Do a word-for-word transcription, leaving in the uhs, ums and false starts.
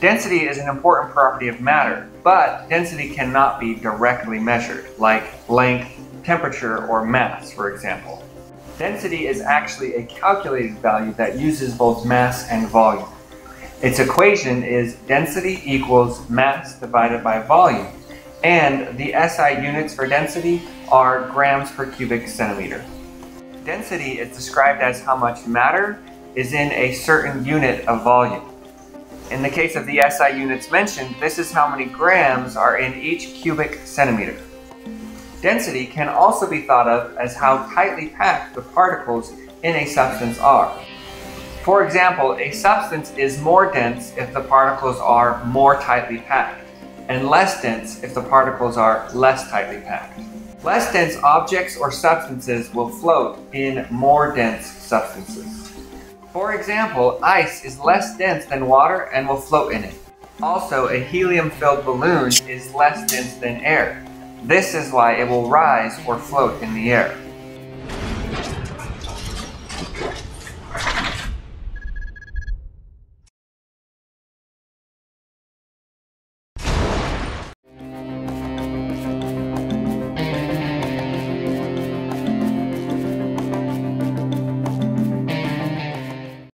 Density is an important property of matter, but density cannot be directly measured, like length, temperature, or mass, for example. Density is actually a calculated value that uses both mass and volume. Its equation is density equals mass divided by volume, and the S I units for density are grams per cubic centimeter. Density is described as how much matter is in a certain unit of volume. In the case of the S I units mentioned, this is how many grams are in each cubic centimeter. Density can also be thought of as how tightly packed the particles in a substance are. For example, a substance is more dense if the particles are more tightly packed, and less dense if the particles are less tightly packed. Less dense objects or substances will float in more dense substances. For example, ice is less dense than water and will float in it. Also, a helium-filled balloon is less dense than air. This is why it will rise or float in the air.